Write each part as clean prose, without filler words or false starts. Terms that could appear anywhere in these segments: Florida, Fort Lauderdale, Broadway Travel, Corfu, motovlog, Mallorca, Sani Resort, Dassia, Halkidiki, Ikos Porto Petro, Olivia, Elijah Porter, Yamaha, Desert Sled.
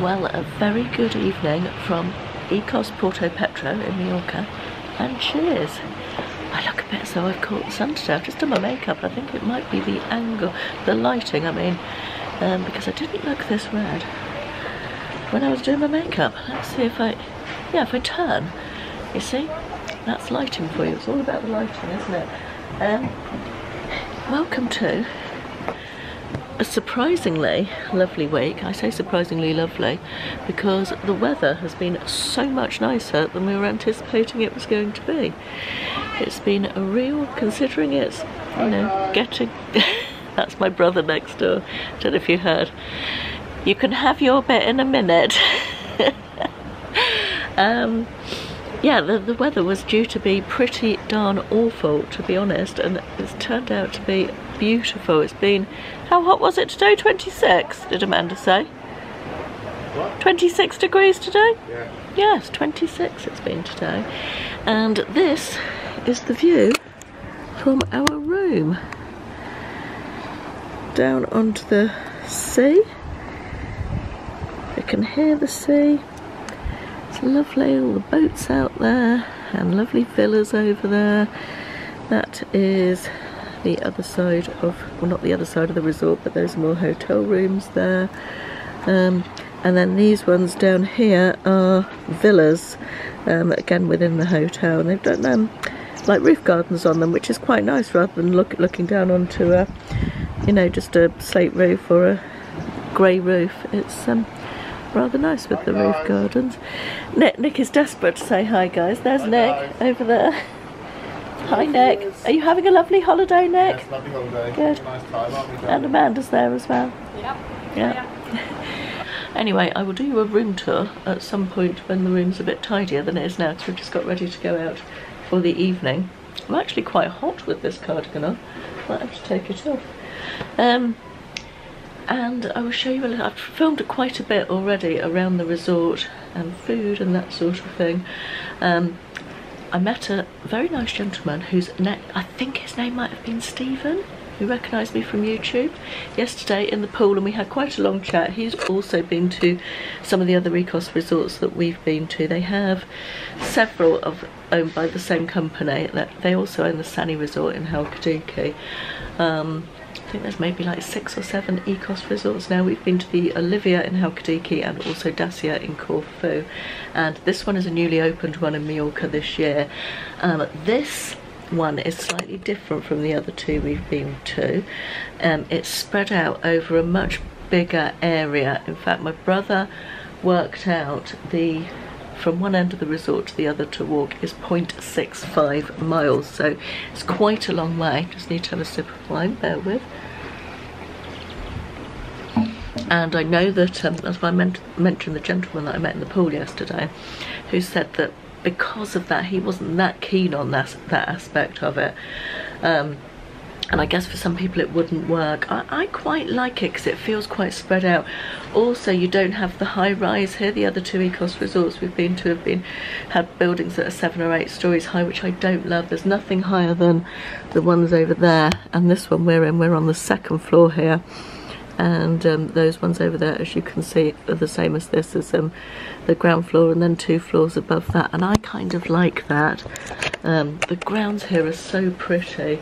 Well, a very good evening from Ikos Porto Petro in Mallorca, and cheers. I look a bit as though I've caught the sun today. I've just done my makeup, and I think it might be the angle, the lighting, I mean, because I didn't look this red when I was doing my makeup. Let's see if I turn, you see, that's lighting for you. It's all about the lighting, isn't it? Welcome to a surprisingly lovely week. I say surprisingly lovely because the weather has been so much nicer than we were anticipating it was going to be. It's been a real, considering it's, you know, getting, that's my brother next door, I don't know if you heard. You can have your bit in a minute. Yeah, the weather was due to be pretty darn awful, to be honest, and it's turned out to be beautiful. It's been, how hot was it today? 26, did Amanda say? What? 26 degrees today? Yeah. Yes, 26 it's been today. And this is the view from our room. Down onto the sea. You can hear the sea. It's lovely, all the boats out there and lovely villas over there. That is the other side of, well, not the other side of the resort, but there's more hotel rooms there. And then these ones down here are villas, again within the hotel, and they've done like roof gardens on them, which is quite nice, rather than looking down onto a, you know, just a slate roof or a grey roof. It's rather nice with the roof gardens. Nick is desperate to say hi, guys. There's Nick over there. Hi, Nick. Are you having a lovely holiday, Nick? Yes, lovely holiday. Good. Nice time, aren't we? And Amanda's there as well. Yep. Yeah. Anyway, I will do you a room tour at some point when the room's a bit tidier than it is now, because we've just got ready to go out for the evening. I'm actually quite hot with this cardigan on. Might have to take it off. And I will show you a little, I've filmed quite a bit already around the resort and food and that sort of thing. I met a very nice gentleman whose name, I think his name might have been Stephen, who recognised me from YouTube yesterday in the pool, and we had quite a long chat. He's also been to some of the other Ikos resorts that we've been to. They have several of owned by the same company. They also own the Sani Resort in Halkidiki. I think there's maybe like 6 or 7 Ikos resorts now. We've been to the Olivia in Halkidiki and also Dassia in Corfu, and this one is a newly opened one in Mallorca this year. This one is slightly different from the other two we've been to. It's spread out over a much bigger area. In fact, my brother worked out the, from one end of the resort to the other to walk is 0.65 miles, so it's quite a long way. Just need to have a sip of wine, bear with. And I know that, as I mentioned, the gentleman that I met in the pool yesterday, who said that because of that, he wasn't that keen on that aspect of it. And I guess for some people it wouldn't work. I quite like it because it feels quite spread out. Also, you don't have the high rise here. The other two Ikos resorts we've been to have buildings that are 7 or 8 stories high, which I don't love. There's nothing higher than the ones over there, and this one we're in, we're on the 2nd floor here. And those ones over there, as you can see, are the same as this, as the ground floor, and then 2 floors above that. And I kind of like that. The grounds here are so pretty.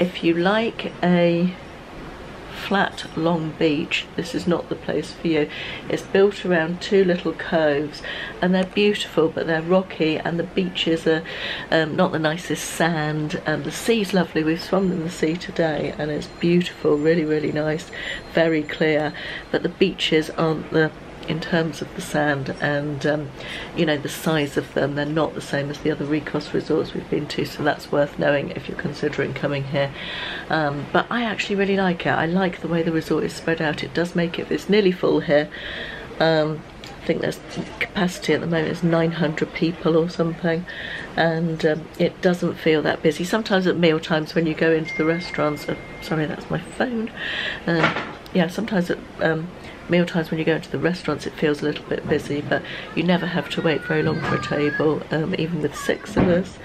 If you like a flat, long beach, this is not the place for you. It's built around 2 little coves, and they're beautiful, but they're rocky, and the beaches are not the nicest sand, and the sea's lovely. We've swum in the sea today, and it's beautiful, really, really nice, very clear, but the beaches aren't the, in terms of the sand and you know, the size of them, they're not the same as the other Ikos resorts we've been to, so that's worth knowing if you're considering coming here. But I actually really like it. I like the way the resort is spread out. It does make it, it's nearly full here. I think there's capacity at the moment is 900 people or something, and it doesn't feel that busy. Sometimes at meal times when you go into the restaurants, sorry, that's my phone. Yeah, sometimes at meal times when you go into the restaurants it feels a little bit busy, but you never have to wait very long for a table, even with 6 of us.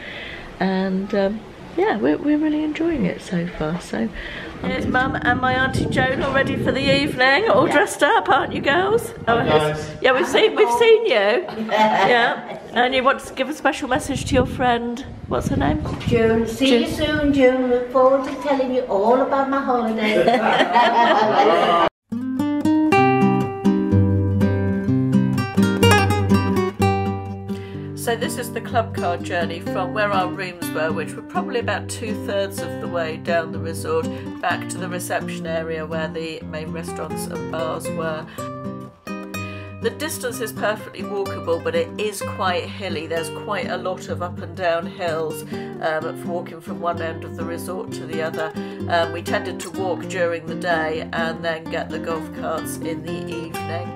And yeah, we're really enjoying it so far. So here's Mum and my Auntie Joan all ready for the evening, all dressed up, aren't you girls? Oh, nice. Yeah, we've seen you. Yeah, and you want to give a special message to your friend. What's her name? June. See you soon, June. Look forward to telling you all about my holiday. So this is the club car journey from where our rooms were, which were probably about 2/3 of the way down the resort, back to the reception area where the main restaurants and bars were. The distance is perfectly walkable, but it is quite hilly. There's quite a lot of up and down hills for walking from one end of the resort to the other. We tended to walk during the day and then get the golf carts in the evening.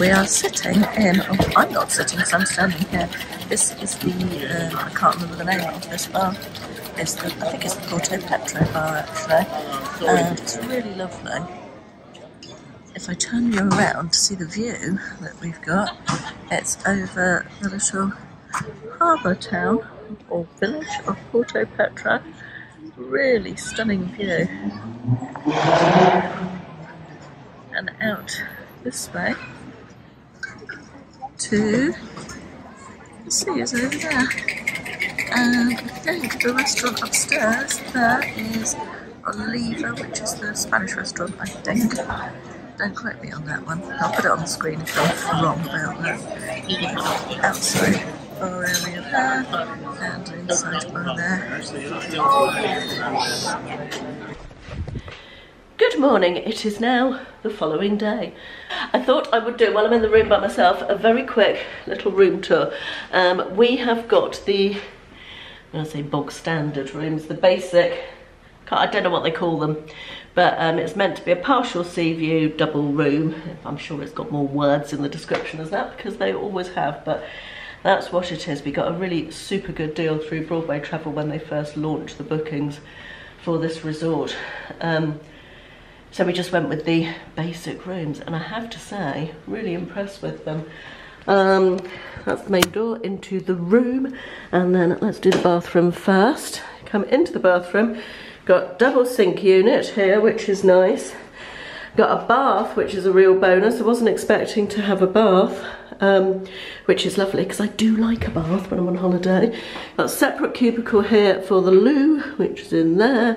We are sitting in, oh, I'm not sitting, so I'm standing here. This is the, I can't remember the name of this bar. It's the, I think it's the Porto Petro bar actually. And it's really lovely. If I turn you around to see the view that we've got, it's over the little harbour town or village of Porto Petro. Really stunning view. And out this way to the sea is over there, and I think the restaurant upstairs there is Olivia, which is the Spanish restaurant, I think. Don't quote me on that one. I'll put it on the screen if I'm wrong about that. Outside bar area there and inside bar there. Good morning, it is now the following day. I thought I would do, while I'm in the room by myself, a very quick little room tour. We have got the, I'm going to say bog standard rooms, the basic, I don't know what they call them, but it's meant to be a partial sea view, double room. I'm sure it's got more words in the description as that, because they always have, but that's what it is. We got a really super good deal through Broadway Travel when they first launched the bookings for this resort. So we just went with the basic rooms, and I have to say, really impressed with them. That's the main door into the room, and then let's do the bathroom first. Come into the bathroom, got double sink unit here, which is nice. Got a bath, which is a real bonus. I wasn't expecting to have a bath, which is lovely, because I do like a bath when I'm on holiday. Got a separate cubicle here for the loo, which is in there.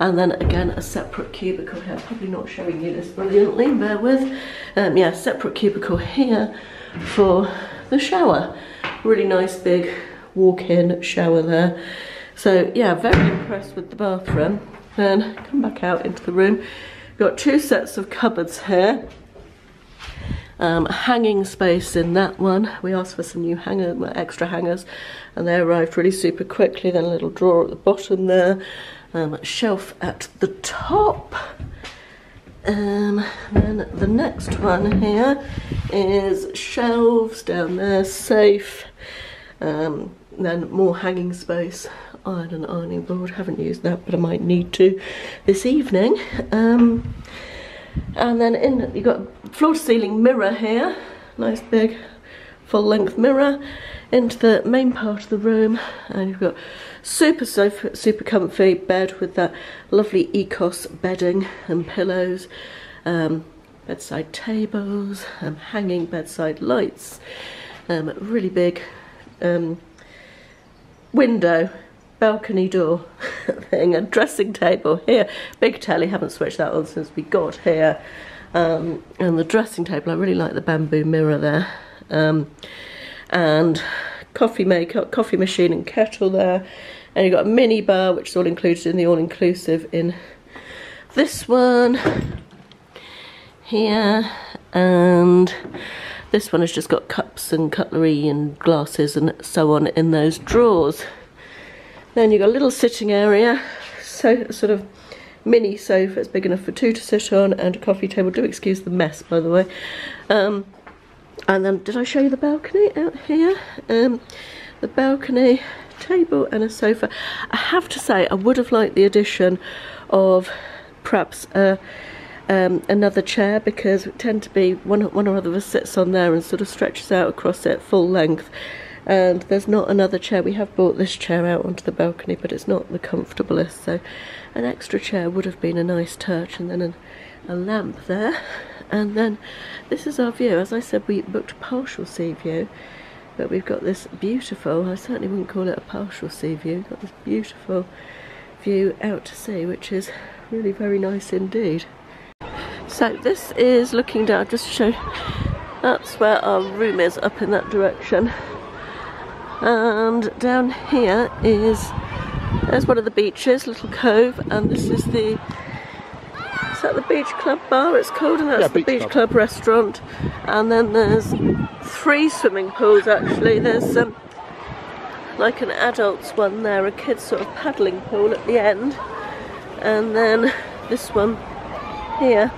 And then again, a separate cubicle here. I'm probably not showing you this brilliantly, bear with. Yeah, separate cubicle here for the shower. Really nice big walk-in shower there. So yeah, very impressed with the bathroom. Then come back out into the room. Got two sets of cupboards here. Hanging space in that one. We asked for some new extra hangers, and they arrived really super quickly. Then a little drawer at the bottom there, shelf at the top. Then the next one here is shelves down there, safe. Then more hanging space, iron and ironing board. Haven't used that, but I might need to this evening. And then in, you've got floor-to-ceiling mirror here, nice big full-length mirror, into the main part of the room, and you've got super sofa, super comfy bed with that lovely Ikos bedding and pillows, bedside tables, hanging bedside lights, really big window, balcony door thing, a dressing table here, big telly, haven't switched that on since we got here, and the dressing table, I really like the bamboo mirror there, and coffee machine and kettle there, and you've got a mini bar which is all included in the all-inclusive in this one here, and this one has just got cups and cutlery and glasses and so on in those drawers. Then you've got a little sitting area, so sort of mini sofa, it's big enough for two to sit on, and a coffee table. Do excuse the mess, by the way. And then, did I show you the balcony out here? The balcony, table and a sofa. I have to say, I would have liked the addition of perhaps another chair, because we tend to be, one or other of us sits on there and sort of stretches out across it full length, and there's not another chair. We have brought this chair out onto the balcony, but it's not the comfortablest, so an extra chair would have been a nice touch, and then a lamp there. And then this is our view. As I said, we booked a partial sea view, but we've got this beautiful, I certainly wouldn't call it a partial sea view, got this beautiful view out to sea, which is really very nice indeed. So this is looking down, just to show, that's where our room is, up in that direction. And down here is, there's one of the beaches, little cove, and this is the, is that the beach club bar it's called, and that's yeah, the beach club restaurant. And then there's three swimming pools actually. There's like an adults one there, a kid's sort of paddling pool at the end, and then this one here,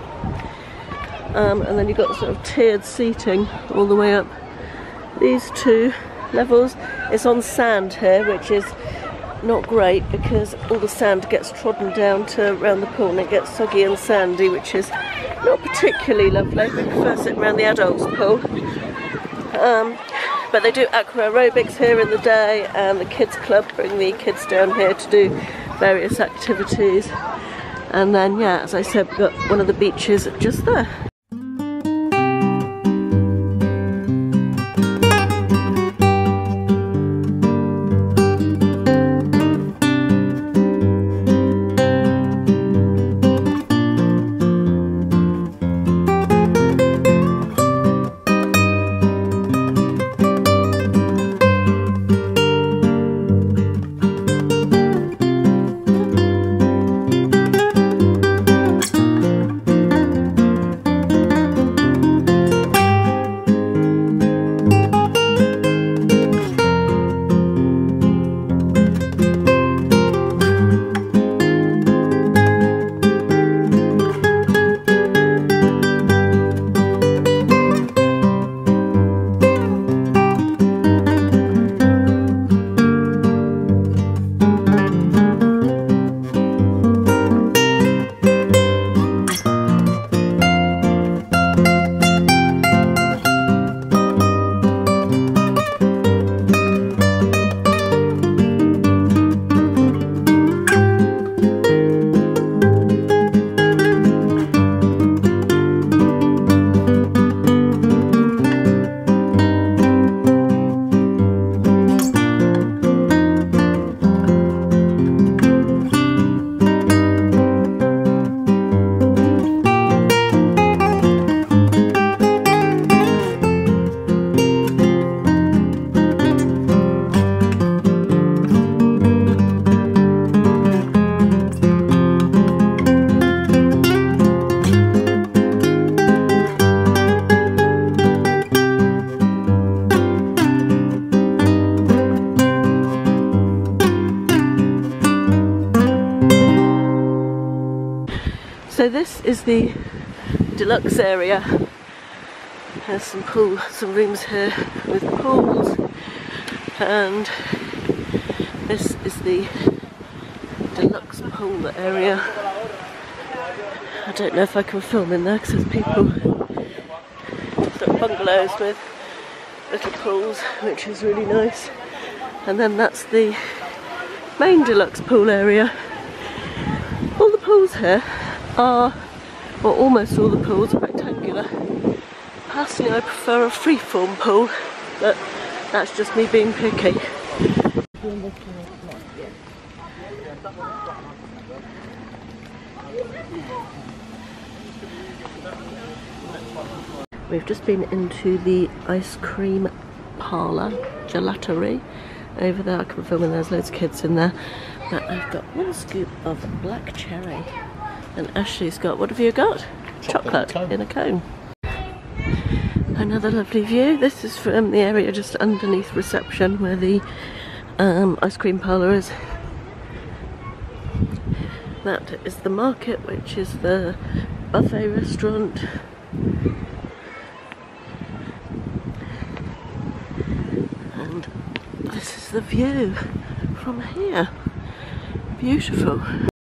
and then you've got sort of tiered seating all the way up these two levels. It's on sand here, which is not great because all the sand gets trodden down to around the pool and it gets soggy and sandy, which is not particularly lovely. We prefer sitting around the adults pool, but they do aqua aerobics here in the day, and the kids club bring the kids down here to do various activities. And then yeah, as I said, we've got one of the beaches just there. So this is the deluxe area. There's some pool, some rooms here with pools, and this is the deluxe pool area. I don't know if I can film in there because there's people different bungalows with little pools, which is really nice. And then that's the main deluxe pool area. All the pools here are, well, almost all the pools are rectangular. Personally, I prefer a freeform pool, but that's just me being picky. We've just been into the ice cream parlour, gelaterie. Over there I can film and there's loads of kids in there. But I've got one scoop of black cherry. And Ashley's got, what have you got? Chocolate in a cone. Another lovely view. This is from the area just underneath reception where the ice cream parlour is. That is the market, which is the buffet restaurant. And this is the view from here. Beautiful.